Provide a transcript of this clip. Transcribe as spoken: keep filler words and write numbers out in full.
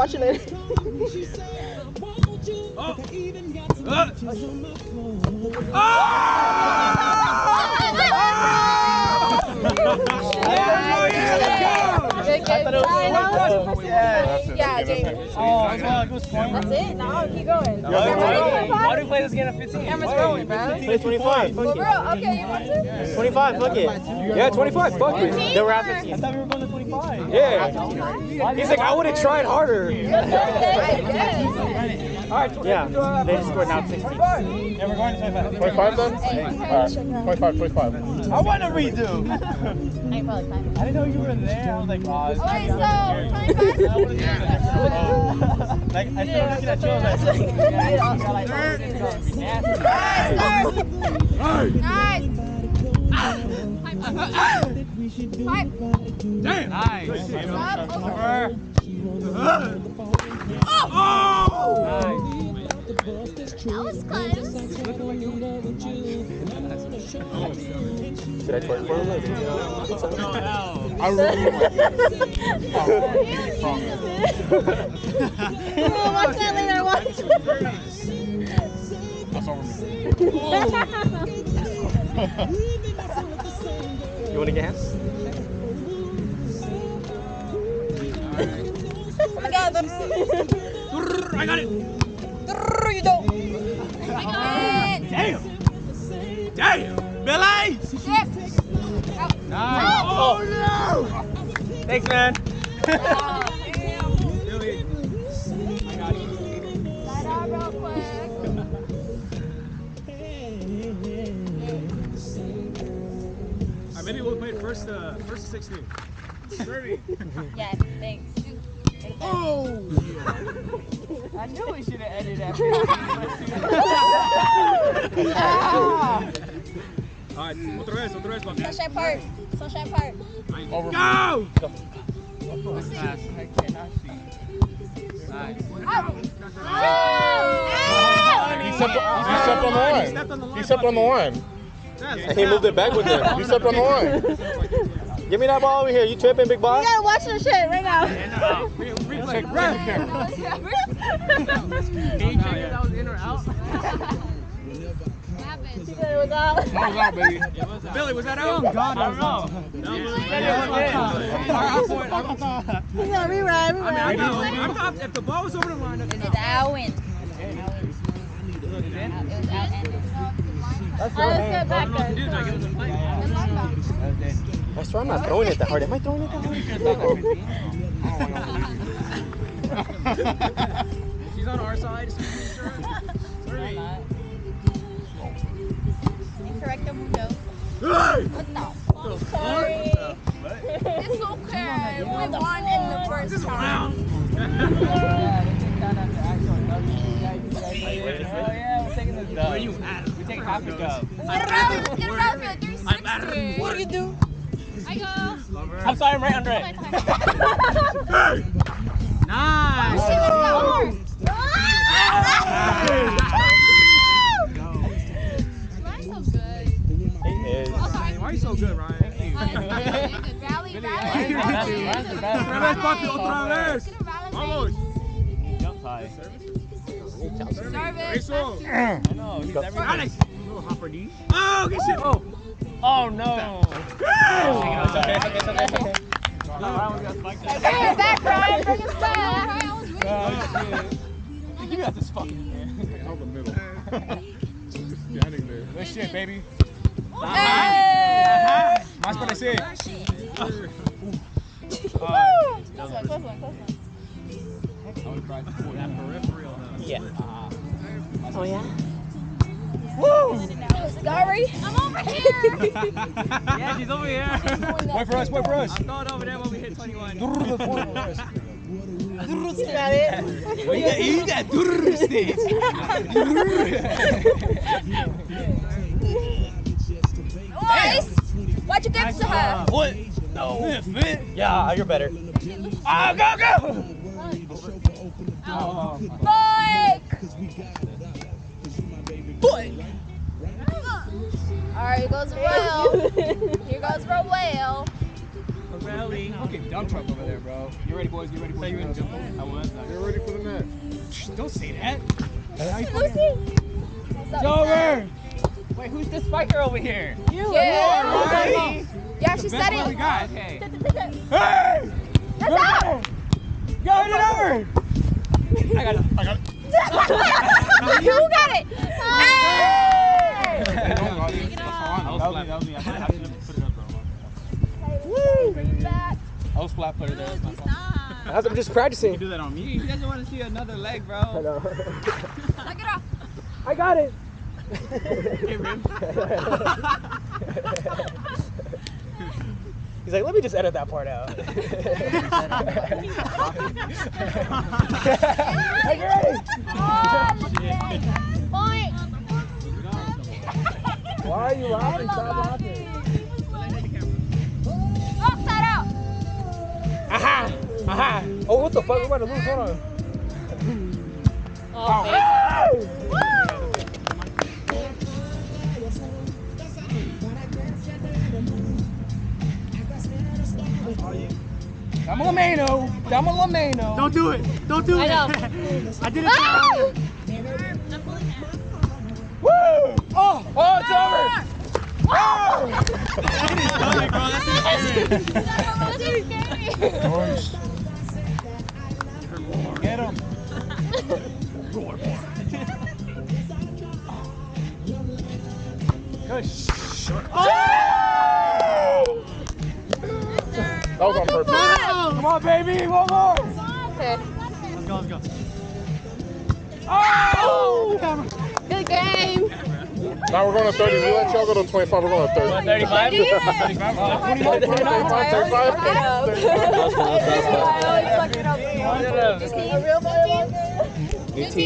watch it later. Oh. Uh. Oh. I thought it was four. Yeah, yeah, James. Oh, I thought it was four. That's it. No, keep going. Why do you play this game at fifteen? Camera's going, bro. Play twenty-five. Fuck it. Bro, okay, you want to? twenty-five. Fuck it. Yeah, twenty-five. Fuck it. They were at fifteen. I thought we were going to twenty-five. Yeah. He's like, I would have tried harder. All right. Yeah. They just scored now sixteen. Yeah, we're going to twenty-five. twenty-five then? All right. twenty-five. twenty-five. I want to redo. I ain't probably climbing. I didn't know you were there. I was like, oh. Okay, so, twenty-five? Like, I still looking at you, I was like, nice! I really like we'll watch that later, watch it. You want to guess? Oh my god, I got it! You don't! I got it! Damn! Damn! Billy! Yes! Nice! Oh no! Thanks, man. Oh, damn. Billy. I got you. Slide out real quick. Alright, maybe we'll play first, uh, first sixteen. Kirby. Yes, thanks. Thank oh! I knew we should have ended after. Ah. Alright, otra vez, otra vez, papi. Sunshine Park. Sunshine Park. Over. Go! Go. Nice. I cannot see. Nice. Oh! Oh! He stepped, he stepped on the line. He stepped on the line. He stepped on the line. And he moved it back with him. He stepped on the line. Give me that ball over here. You tripping, big boy? You gotta watch this shit right now. Replay. Replay. Can you check if that was in or out? She said it was out. It was out, baby. It was out. Billy, was that out? Oh, God, I don't know. No, it was out. I don't know. He's going to rerun, rerun. I mean, I know. I'm, if the ball was over the line, it's out. Is it out or win? It was out and in. That's your hand. I don't know what to do. Do I give them the play? That's why I'm not throwing it that hard. Am I throwing it that hard? She's on our side, so we make sure. Sorry. Correcto mundo. Hey! What the fuck? Sorry. It's okay. We won in the first round. Yeah, they took that after actual. Hell yeah, we're taking the dub. Where you at? We take half the dub. Get around for three sixty. I'm at what do you do? I go. I'm sorry, I'm right under it. Hey! Nice! Oh, she was so hard. Why are you so good, Ryan? Thank you. Rally, rally. Rally, vamos. Jump high. Service. I know. He's everything. Little hopper D. Oh, good shit. Oh. Oh, no. It's okay, it's okay, it's okay. Bring it back, Ryan. Bring it back. I was winning. You got this fucking man. Over the middle. Just standing there. Good shit, baby. Nice. Más para ese. Close one, close one, close one. I would try to pull that peripheral though. Yeah. Uh, oh yeah? Woo! Sorry. I'm over here! Yeah, she's over here. Wait for us, wait for us. I'm going over there when we hit twenty-one. You got it. You got durr sticks. Nice. Why'd you give it to her? What? No. Yeah, you're better. Oh, go, go! Oh. Boy! Boy! Alright, here goes Roel. Here goes Roel. rally. Fucking dump truck over there, bro. You ready, boys? You ready, boys? You ready to jump over? I was. You're ready for the match. Shh, don't say that. It's over. Wait, who's this fighter over here? You. Yeah. You are, right? Yeah, she's setting. That's what we got. Okay. Hey! That's out! Go it over! I got it. I got it. You got it! Hey! That was me. I should have put it up, bro. Woo! I was flat footed there. I'm just practicing. You do that on me. You guys don't want to see another leg, bro. I know. Knock it off. I got it. Hey, Rim. He's like, let me just edit that part out. Are you ready? Why are you laughing? Stop laughing. Oh, side out. Aha! Aha! Oh, what the fuck? We're about to lose. Hold on. Oh, oh. I'm a Lameno. I'm a Lameno. Don't do it. Don't do it. I know. I did it. Ah! Woo! Oh! Oh, it's ah! over. Oh! That is funny, bro. That's insane. That's so scary. Get him. Roar, roar. Good shot. Oh! That was on purpose. Come on, baby, one more! Okay. Let's go, let's go. Oh! Good game! Now we're going to thirty. We let y'all go to twenty-five. We're going to thirty. thirty-five? thirty-five? thirty-five? thirty-five? thirty-five?